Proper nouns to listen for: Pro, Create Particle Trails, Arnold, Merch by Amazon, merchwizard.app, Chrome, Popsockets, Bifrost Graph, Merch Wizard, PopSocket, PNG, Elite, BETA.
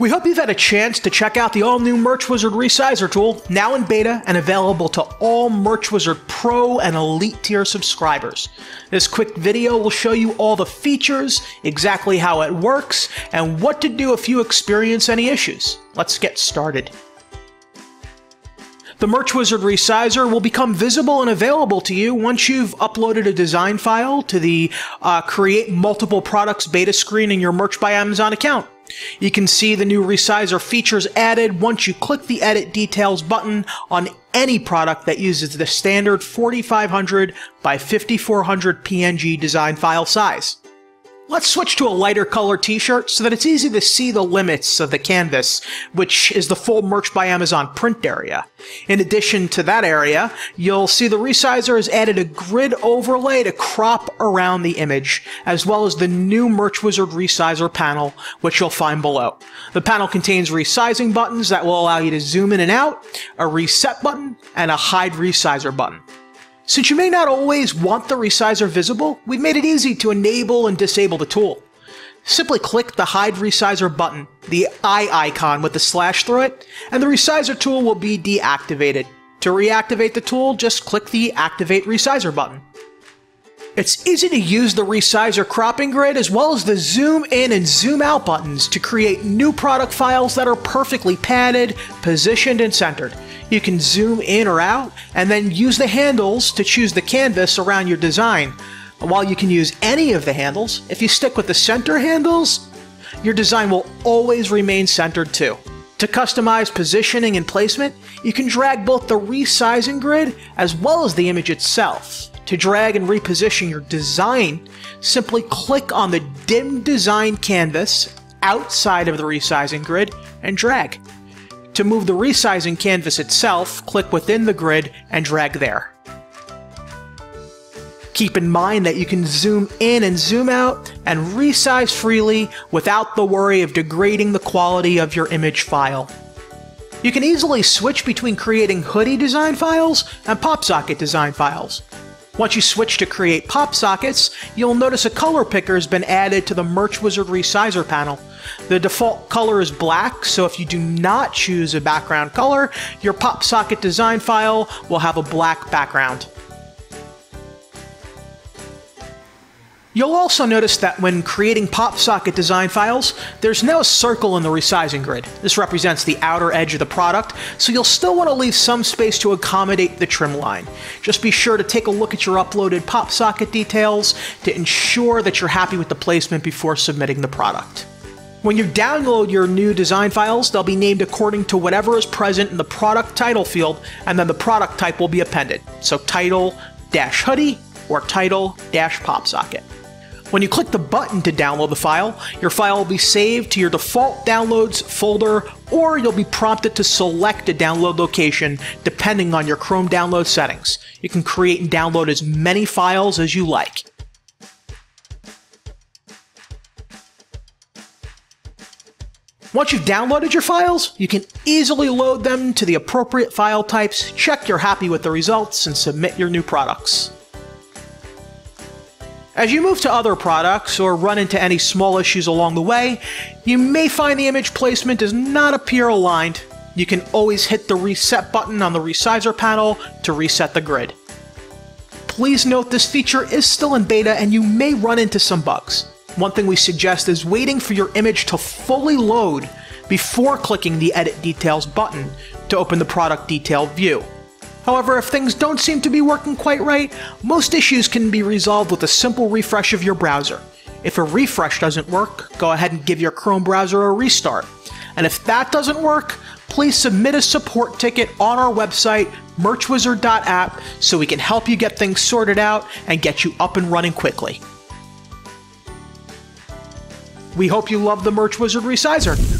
We hope you've had a chance to check out the all-new Merch Wizard Resizer tool, now in beta and available to all Merch Wizard Pro and Elite tier subscribers. This quick video will show you all the features, exactly how it works, and what to do if you experience any issues. Let's get started. The Merch Wizard Resizer will become visible and available to you once you've uploaded a design file to the Create Multiple Products beta screen in your Merch by Amazon account. You can see the new Resizer features added once you click the Edit Details button on any product that uses the standard 4500 by 5400 PNG design file size. Let's switch to a lighter color t-shirt so that it's easy to see the limits of the canvas, which is the full Merch by Amazon print area. In addition to that area, you'll see the Resizer has added a grid overlay to crop around the image, as well as the new Merch Wizard Resizer panel, which you'll find below. The panel contains resizing buttons that will allow you to zoom in and out, a reset button, and a hide resizer button. Since you may not always want the resizer visible, we've made it easy to enable and disable the tool. Simply click the Hide Resizer button, the eye icon with the slash through it, and the resizer tool will be deactivated. To reactivate the tool, just click the Activate Resizer button. It's easy to use the resizer cropping grid as well as the zoom in and zoom out buttons to create new product files that are perfectly padded, positioned, and centered. You can zoom in or out and then use the handles to choose the canvas around your design. While you can use any of the handles, if you stick with the center handles, your design will always remain centered too. To customize positioning and placement, you can drag both the resizing grid as well as the image itself. To drag and reposition your design, simply click on the dim design canvas outside of the resizing grid and drag. To move the resizing canvas itself, click within the grid and drag there. Keep in mind that you can zoom in and zoom out and resize freely without the worry of degrading the quality of your image file. You can easily switch between creating hoodie design files and PopSocket design files. Once you switch to create pop sockets, you'll notice a color picker has been added to the Merch Wizard Resizer panel. The default color is black, so if you do not choose a background color, your pop socket design file will have a black background. You'll also notice that when creating PopSocket design files, there's now a circle in the resizing grid. This represents the outer edge of the product, so you'll still want to leave some space to accommodate the trim line. Just be sure to take a look at your uploaded PopSocket details to ensure that you're happy with the placement before submitting the product. When you download your new design files, they'll be named according to whatever is present in the product title field, and then the product type will be appended. So title-hoodie or title-PopSocket. When you click the button to download the file, your file will be saved to your default downloads folder, or you'll be prompted to select a download location depending on your Chrome download settings. You can create and download as many files as you like. Once you've downloaded your files, you can easily load them to the appropriate file types, check you're happy with the results, and submit your new products. As you move to other products or run into any small issues along the way, you may find the image placement does not appear aligned. You can always hit the reset button on the resizer panel to reset the grid. Please note this feature is still in beta and you may run into some bugs. One thing we suggest is waiting for your image to fully load before clicking the Edit Details button to open the product detail view. However, if things don't seem to be working quite right, most issues can be resolved with a simple refresh of your browser. If a refresh doesn't work, go ahead and give your Chrome browser a restart. And if that doesn't work, please submit a support ticket on our website, merchwizard.app, so we can help you get things sorted out and get you up and running quickly. We hope you love the Merch Wizard Resizer.